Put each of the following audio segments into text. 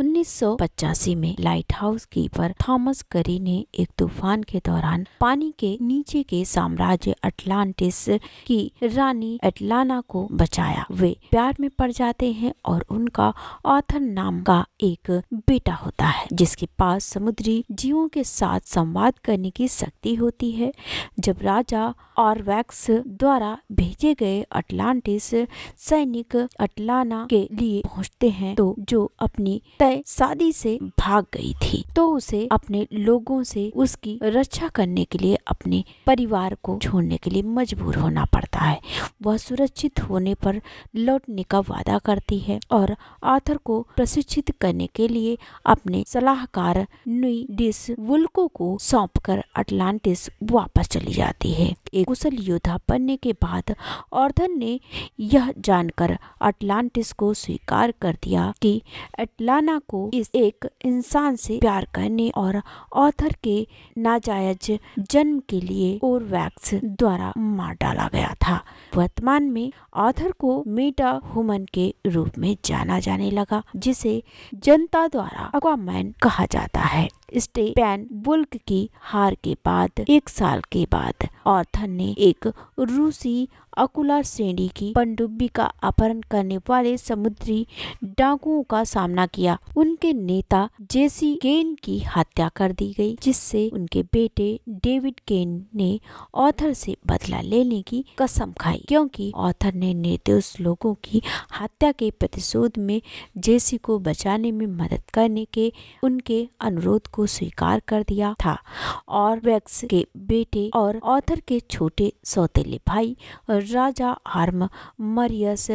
1985 में light house keeper Thomas करी ने एक तूफान के दौरान पानी के नीचे के साम्राज्य अटलांटिस की रानी एटलाना को बचाया। वे प्यार में पड़ जाते हैं और उनका आर्थर नाम का एक बेटा होता है जिसके पास समुद्री जीवों के साथ संवाद करने की शक्ति होती है। जब राजा ऑरवैक्स द्वारा भेजे गए अटलांटिस सैनिक एटलाना के लिए पहुंचते हैं तो जो अपनी तय शादी से भाग गई थी तो उसे अपने लोगों से उसकी रक्षा करने के लिए अपने परिवार को छोड़ने के लिए मजबूर होना पड़ता है। वह सुरक्षित होने पर लौटने का वादा करती है और आर्थर को प्रशिक्षित करने के लिए अपने सलाहकार नुइडिस वुल्को को सौंपकर अटलांटिस वापस चली जाती है। एक कुशल योद्धा बनने के बाद आर्थर ने यह जानकर अटलांटिस को स्वीकार कर दिया कि एटलाना को इस एक इंसान से प्यार करने और आर्थर के नाजायज जन्म के लिए ओरवैक्स द्वारा मार डाला गया था। वर्तमान में आर्थर को मेटा ह्यूमन के रूप में जाना जाने लगा जिसे जनता द्वारा एक्वामैन कहा जाता है। स्टेपैन बुल्क की हार के बाद एक साल के बाद आर्थर ने एक रूसी अकुलर श्रेणी की पनडुब्बी का अपहरण करने वाले समुद्री डाकुओं का सामना किया। उनके नेता जेसी केन की हत्या कर दी गई जिससे उनके बेटे डेविड केन ने आर्थर से बदला लेने की कसम खाई क्योंकि आर्थर ने निर्दोष लोगों की हत्या के प्रतिशोध में जेसी को बचाने में मदद करने के उनके अनुरोध को स्वीकार कर दिया था। और वैक्स के बेटे और आर्थर के छोटे सौतेले भाई राजा आर्म मरियस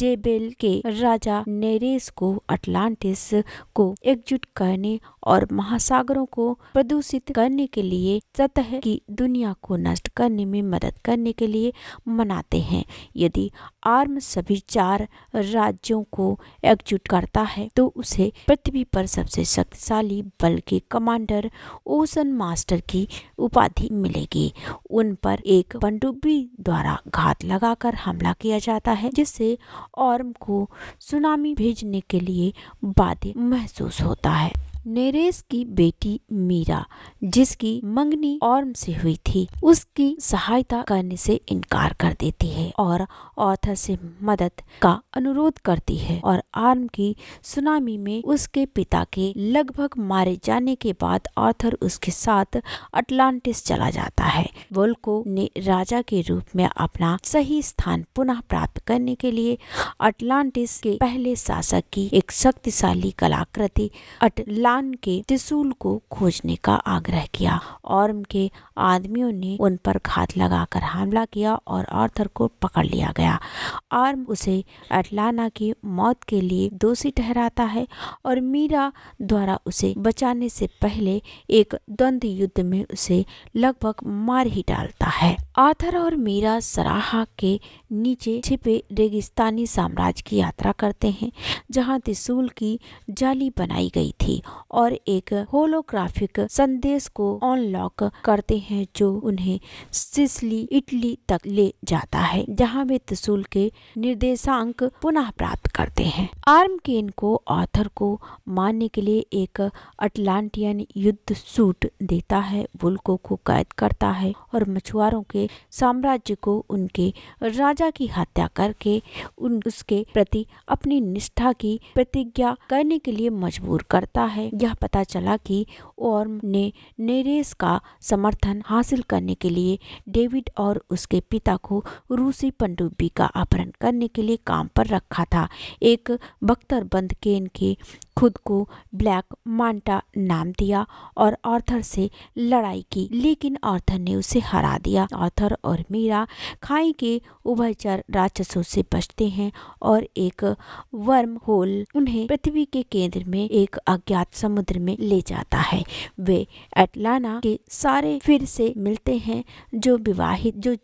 जेबेल के राजा नेरेस को अटलांटिस को एकजुट करने और महासागरों को प्रदूषित करने के लिए सतह की दुनिया को नष्ट करने में मदद करने के लिए मनाते हैं। यदि आर्म सभी चार राज्यों को एकजुट करता है तो उसे पृथ्वी पर सबसे शक्तिशाली बल के कमांडर ओशन मास्टर की उपाधि मिलेगी। उन पर एक पनडुब्बी द्वारा घात लगाकर हमला किया जाता है जिससे ओर्म को सुनामी भेजने के लिए बाध्य महसूस होता है। नेरेस की बेटी मीरा जिसकी मंगनी ओर्म से हुई थी उसकी सहायता करने से इनकार कर देती है और आर्थर से मदद का अनुरोध करती है और ओर्म की सुनामी में उसके पिता के लगभग मारे जाने के बाद आर्थर उसके साथ अटलांटिस चला जाता है। वुल्को ने राजा के रूप में अपना सही स्थान पुनः प्राप्त करने के लिए अटलांटिस के पहले शासक की एक शक्तिशाली कलाकृति एटलान के त्रिशूल को खोजने का आग्रह किया। ओर्म के आदमियों ने उन पर घात लगाकर हमला किया और आर्थर को पकड़ लिया गया। ओर्म उसे एटलाना की मौत के लिए दोषी ठहराता है और मीरा द्वारा उसे बचाने से पहले एक द्वंद्व युद्ध में उसे लगभग मार ही डालता है। आर्थर और मीरा सराहा के नीचे छिपे रेगिस्तानी साम्राज्य की यात्रा करते हैं जहाँ त्रिशूल की जाली बनाई गई थी और एक होलोग्राफिक संदेश को अनलॉक करते हैं जो उन्हें सिसिली इटली तक ले जाता है जहां वे त्रिशूल के निर्देशांक पुनः प्राप्त करते हैं। आर्म केन को आर्थर को मारने के लिए एक अटलांटियन युद्ध सूट देता है, वुल्को को कैद करता है और मछुआरों के साम्राज्य को उनके राजा की हत्या करके उसके प्रति अपनी निष्ठा की प्रतिज्ञा करने के लिए मजबूर करता है। यह पता चला कि ओर्म ने नेरेस का समर्थन हासिल करने के लिए डेविड और उसके पिता को रूसी पनडुब्बी का अपहरण करने के लिए काम पर रखा था। एक बख्तरबंद केन के खुद को ब्लैक मांटा नाम दिया और आर्थर से लड़ाई की लेकिन आर्थर ने उसे हरा दिया। आर्थर और मीरा खाई के उभयचर राक्षसों से बचते हैं और एक वर्म होल उन्हें पृथ्वी के केंद्र में एक अज्ञात समुद्र में ले जाता है। वे एटलाना के सारे फिर से मिलते हैं जो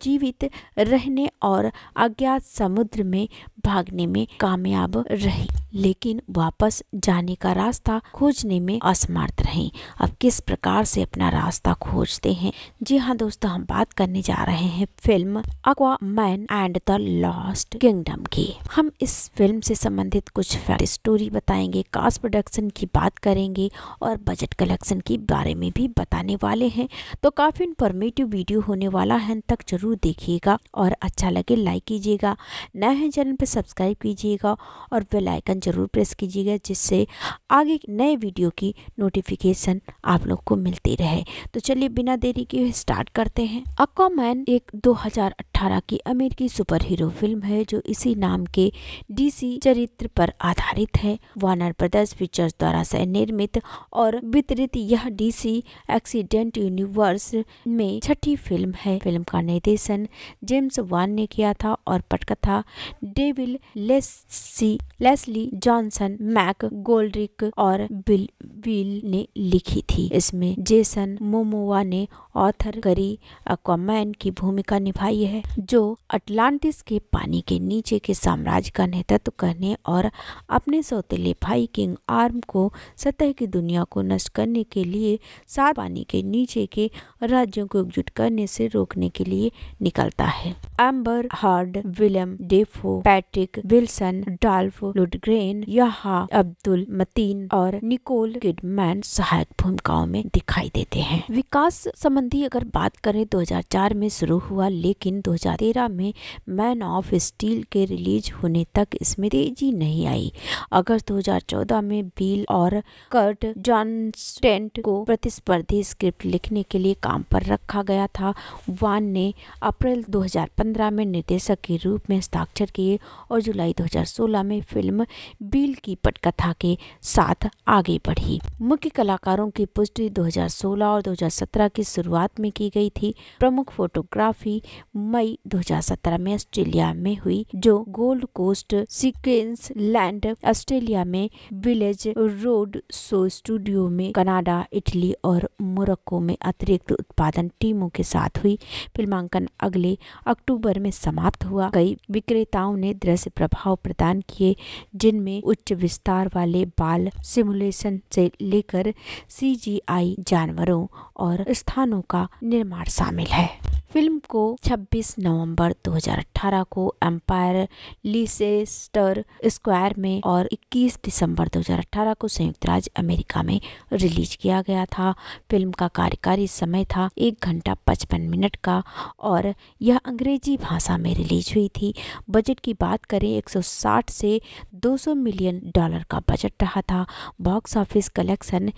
जीवित रहने और अज्ञात समुद्र में भागने में कामयाब रही, लेकिन वापस जाने का रास्ता खोजने में असमर्थ रहे। अब किस प्रकार से अपना रास्ता खोजते हैं? जी हाँ दोस्तों, हम बात करने जा रहे हैं film Aquaman and the lost kingdom की। हम इस फिल्म से संबंधित कुछ फैक्ट, स्टोरी बताएंगे, कास्ट प्रोडक्शन की बात करेंगे और बजट कलेक्शन के बारे में भी बताने वाले हैं। तो काफी इंफॉर्मेटिव वीडियो होने वाला है, तक जरूर देखिएगा और अच्छा लगे लाइक कीजिएगा, नए हैं चैनल पर सब्सक्राइब कीजिएगा और बेल आइकन जरूर प्रेस कीजिएगा जिससे आगे नए वीडियो की नोटिफिकेशन आप लोग को मिलती रहे। तो चलिए बिना देरी के स्टार्ट करते हैं। एक्वामैन एक 2018 की अमेरिकी सुपर हीरो फिल्म है जो इसी नाम के डीसी चरित्र पर आधारित है। वार्नर ब्रदर्स पिक्चर्स द्वारा से निर्मित और वितरित यह डीसी एक्सीडेंट यूनिवर्स में छठी फिल्म है। फिल्म का निर्देशन जेम्स वान ने किया था और पटकथा डेविड लेस्ली जॉनसन मैकगोल्ड्रिक और बिल ने लिखी थी। इसमें जेसन मोमोआ ने आर्थर करी एक्वामैन की भूमिका निभाई है जो अटलांटिस के पानी के नीचे के साम्राज्य का नेतृत्व करने और अपने सौतेले भाई किंग आर्म को सतह की दुनिया को नष्ट करने के लिए साथ पानी के नीचे के राज्यों को एकजुट करने से रोकने के लिए निकलता है। Amber Heard, William Dafoe, Patrick Wilson, Dolph Lundgren, Yahya Abdul Mateen और निकोल किडमैन सहायक भूमिकाओं में दिखाई देते हैं। विकास संबंधी अगर बात करें 2004 में शुरू हुआ, लेकिन 2013 में मैन ऑफ स्टील के रिलीज होने तक इसमें तेजी नहीं आई। अगस्त 2014 में बिल और कर्ट जॉनस्टेंट को प्रतिस्पर्धी स्क्रिप्ट लिखने के लिए काम पर रखा गया था। वान ने अप्रैल 2015 में निर्देशक के रूप में हस्ताक्षर किए और जुलाई 2016 में फिल्म बिल की पटकथा के साथ आगे बढ़ी। मुख्य कलाकारों की पुष्टि 2016 और 2017 की शुरुआत में की गई थी। प्रमुख फोटोग्राफी मई 2017 में ऑस्ट्रेलिया में हुई जो Gold Coast, Queensland Australia में, विलेज रोड शो स्टूडियो में, कनाडा, इटली और मोरक्को में अतिरिक्त उत्पादन टीमों के साथ हुई। फिल्मांकन अगले अक्टूबर में समाप्त हुआ। कई विक्रेताओं ने दृश्य प्रभाव प्रदान किए जिनमें उच्च विस्तार वाले बाल, सिमुलेशन से लेकर सीजीआई जानवरों और स्थानों का निर्माण शामिल है। फिल्म को 26 नवंबर 2018 को एम्पायर लीसेस्टर स्क्वायर में और 21 दिसंबर 2018 को संयुक्त राज्य अमेरिका में रिलीज किया गया था। फिल्म का कार्यकारी समय था 1 घंटा 55 मिनट का और यह अंग्रेजी भाषा में रिलीज हुई थी। बजट की बात करें 160 से 200 मिलियन डॉलर का बजट रहा था। Box office collection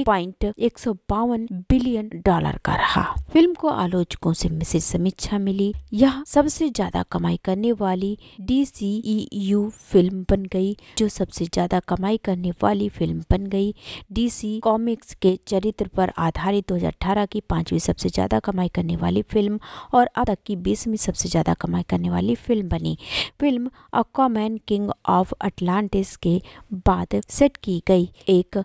1.152 billion dollar का रहा। फिल्म को आलोचकों से से समीक्षा मिली। यह सबसे ज्यादा कमाई करने वाली डीसीईयू फिल्म बन गई डीसी कॉमिक्स के चरित्र पर आधारित 2018 की 5वीं सबसे ज्यादा कमाई करने वाली फिल्म और अब तक की 20वीं सबसे ज्यादा कमाई करने वाली फिल्म बनी। Film Aquaman King of Atlantis के बाद सेट की गई एक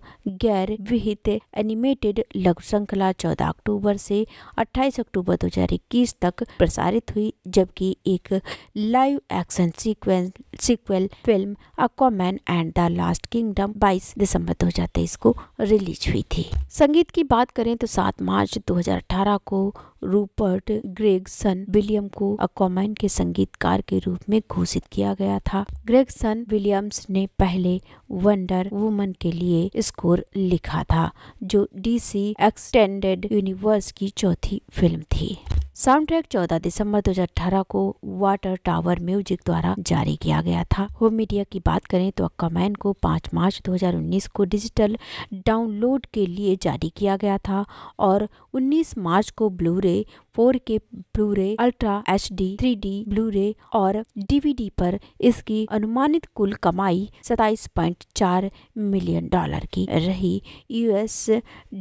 गैर विहित एनिमेटेड लघु श्रृंखला 14 अक्टूबर से 28 अक्टूबर 2021 तक प्रसारित हुई, जबकि एक live action sequel film Aquaman and the last kingdom 22 दिसंबर 2023 को रिलीज हुई थी। संगीत की बात करें तो 7 मार्च 2018 को रूपर्ट ग्रेगसन-विलियम को एक्वामैन के संगीतकार के रूप में घोषित किया गया था। ग्रेगसन-विलियम्स ने पहले वंडर वुमन के लिए स्कोर लिखा था जो डीसी एक्सटेंडेड यूनिवर्स की चौथी फिल्म थी। साउंड ट्रैक 14 दिसंबर 2018 को वाटर टावर म्यूजिक द्वारा जारी किया गया था। होम मीडिया की बात करें तो एक्वामैन को 5 मार्च 2019 को डिजिटल डाउनलोड के लिए जारी किया गया था और 19 मार्च को Blu ray, 4K Blu ray, ultra HD, 3D Blu ray और DVD पर इसकी अनुमानित कुल कमाई 27.4 मिलियन डॉलर की रही। US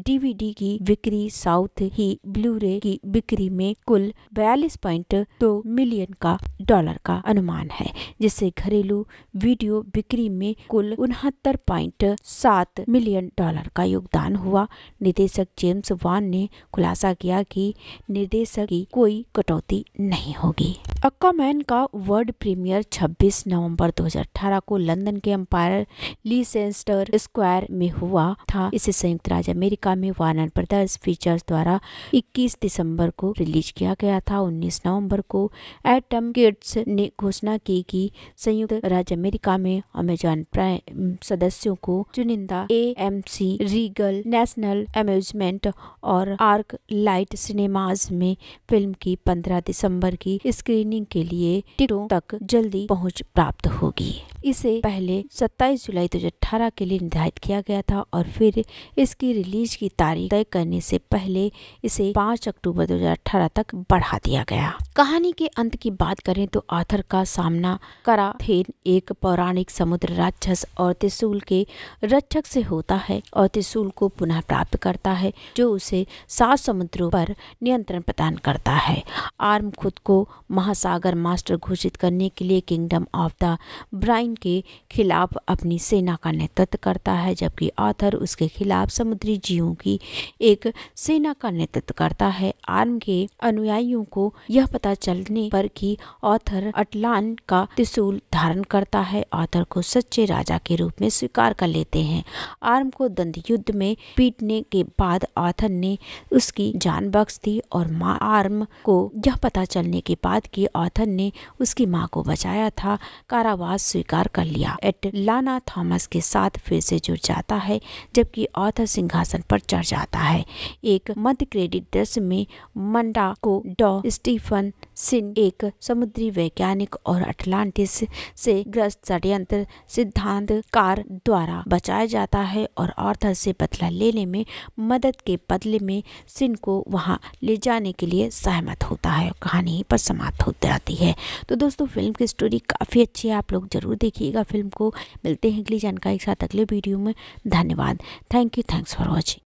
DVD की बिक्री साउथ ही ब्लूरे की बिक्री में कुल 42.2 मिलियन का डॉलर का अनुमान है, जिससे घरेलू वीडियो बिक्री में कुल 69.7 मिलियन डॉलर का योगदान हुआ। निदेशक जेम्स वान ने खुलासा किया कि निर्देश पैसे की कोई कटौती नहीं होगी। एक्वामैन का वर्ल्ड प्रीमियर 26 नवंबर 2018 को लंदन के एम्पायर लीसेस्टर स्क्वायर में हुआ था। इसे संयुक्त राज्य अमेरिका में वार्नर ब्रदर्स पिक्चर्स द्वारा 21 दिसंबर को रिलीज किया गया था। 19 नवंबर को एटम किड्स ने घोषणा की कि संयुक्त राज्य अमेरिका में अमेजॉन प्राइम सदस्यों को चुनिंदा AMC, रीगल, नेशनल अम्यूजमेंट और आर्क लाइट सिनेमाज में फिल्म की 15 दिसंबर की स्क्रीनिंग के लिए टिकटों तक जल्दी पहुंच प्राप्त होगी। इसे पहले 27 जुलाई 2018 के लिए निर्धारित किया गया था और फिर इसकी रिलीज की तारीख तय करने से पहले इसे 5 अक्टूबर 2018 तक बढ़ा दिया गया। कहानी के अंत की बात करें तो आर्थर का सामना कराथेन, एक पौराणिक समुद्र राक्षस और त्रिशूल के रक्षक से होता है और त्रिशूल को पुनः प्राप्त करता है जो उसे 7 समुद्रों पर नियंत्रण प्रदान करता है। आर्म खुद को महासागर मास्टर घोषित करने के लिए किंगडम ऑफ द ब्राइन के खिलाफ अपनी सेना का नेतृत्व करता है, जबकि आर्थर उसके खिलाफ समुद्री जीवों की एक सेना का नेतृत्व करता है। आर्म के अनुयायियों को यह पता चलने पर कि आर्थर अटलान का त्रिशूल धारण करता है, आर्थर को सच्चे राजा के रूप में स्वीकार कर लेते हैं। आर्म को दंड युद्ध में पीटने के बाद आर्थर ने उसकी जान बख्श दी और आर्म को यह पता चलने के बाद कि आर्थर ने उसकी मां को बचाया था, कारावास स्वीकार कर लिया। एटलाना थॉमस के साथ फिर से जुड़ जाता है जबकि आर्थर सिंहासन पर चढ़ जाता है। एक मध्य क्रेडिट दृश्य में मंडा को डॉ स्टीफन सिन, एक समुद्री वैज्ञानिक और अटलांटिस से ग्रस्त षड्यंत्र सिद्धांतकार द्वारा बचाया जाता है और आर्थर से बदला लेने में मदद के बदले में सिन को वहां ले जाने के लिए सहमत होता है। कहानी यहीं पर समाप्त हो जाती है। तो दोस्तों फिल्म की स्टोरी काफ़ी अच्छी है, आप लोग जरूर देखिएगा फिल्म को। मिलते हैं अगली जानकारी के साथ अगले वीडियो में। धन्यवाद। Thank you. Thanks for watching.